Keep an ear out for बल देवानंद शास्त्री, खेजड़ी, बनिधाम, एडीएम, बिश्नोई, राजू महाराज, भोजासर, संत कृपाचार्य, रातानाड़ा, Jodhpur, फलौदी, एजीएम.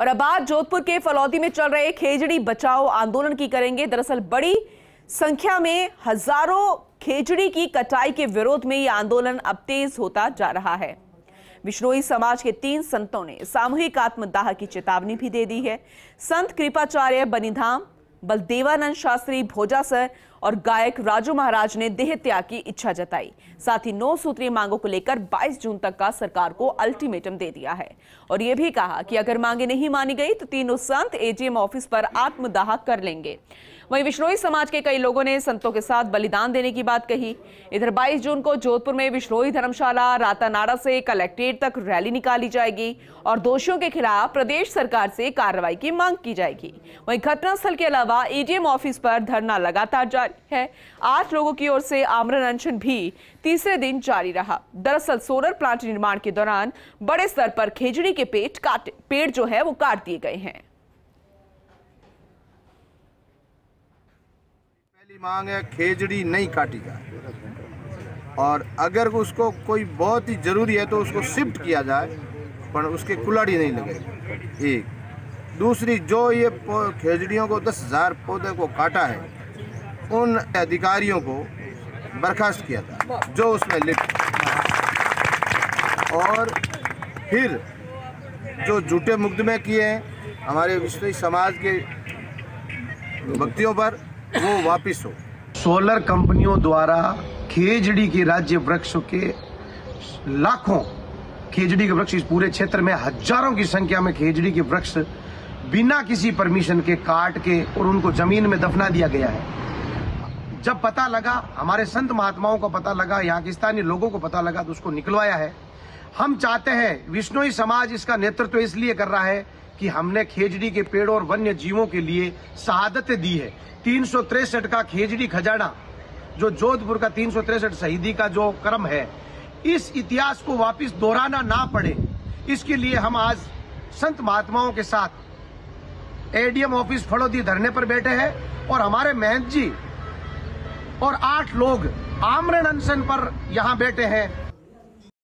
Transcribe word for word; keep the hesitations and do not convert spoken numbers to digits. और अब बात जोधपुर के फलौदी में चल रहे खेजड़ी बचाओ आंदोलन की करेंगे। दरअसल बड़ी संख्या में हजारों खेजड़ी की कटाई के विरोध में यह आंदोलन अब तेज होता जा रहा है। बिश्नोई समाज के तीन संतों ने सामूहिक आत्मदाह की चेतावनी भी दे दी है। संत कृपाचार्य बनिधाम, बल देवानंद शास्त्री भोजासर और गायक राजू महाराज ने देह त्याग की इच्छा जताई। साथ ही नौ सूत्रीय मांगों को लेकर बाईस जून तक का सरकार को अल्टीमेटम दे दिया है और यह भी कहा कि अगर मांगे नहीं मानी गई तो तीनों संत एजीएम ऑफिस पर आत्मदाह कर लेंगे। वहीं बिश्नोई समाज के कई लोगों ने संतों के साथ बलिदान देने की बात कही। इधर बाईस जून को जोधपुर में बिश्नोई धर्मशाला रातानाड़ा से कलेक्ट्रेट तक रैली निकाली जाएगी और दोषियों के खिलाफ प्रदेश सरकार से कार्रवाई की मांग की जाएगी। वहीं घटनास्थल के अलावा एजीएम ऑफिस पर धरना लगातार है। आठ लोगों की ओर से आमरण अनशन भी तीसरे दिन जारी रहा। दरअसल सोलर प्लांट निर्माण के दौरान बड़े स्तर पर खेजड़ी के पेट काट पेड़ जो है वो काट दिए गए हैं। पहली मांग है खेजड़ी नहीं काटी जाए और अगर उसको कोई बहुत ही जरूरी है तो उसको शिफ्ट किया जाए, पर उसके कुल्हाड़ी नहीं लगे। एक दूसरी, जो ये खेजड़ियों को दस हजार पौधे को काटा है उन अधिकारियों को बर्खास्त किया था जो उसमें लिप्त, और फिर जो झूठे मुकदमे किए हैं हमारे बिश्नोई समाज के व्यक्तियों पर वो वापस हो। सोलर कंपनियों द्वारा खेजड़ी के राज्य वृक्षों के लाखों खेजड़ी के वृक्ष, इस पूरे क्षेत्र में हजारों की संख्या में खेजड़ी के वृक्ष बिना किसी परमिशन के काट के और उनको जमीन में दफना दिया गया है। जब पता लगा, हमारे संत महात्माओं को पता लगा, यहाँ के स्थानीय लोगों को पता लगा तो उसको निकलवाया है। हम चाहते हैं, बिश्नोई समाज इसका नेतृत्व तो इसलिए कर रहा है कि हमने खेजड़ी के पेड़ों और वन्य जीवों के लिए शहादतें दी है। तीन सौ तिरसठ का खेजड़ी खजाना जो जोधपुर का तीन सौ तिरसठ शहीदी का जो क्रम है, इस इतिहास को वापिस दोहराना ना पड़े, इसके लिए हम आज संत महात्माओं के साथ एडीएम ऑफिस फलौदी धरने पर बैठे हैं और हमारे महंत जी और आठ लोग आमरण अनशन पर यहाँ बैठे हैं।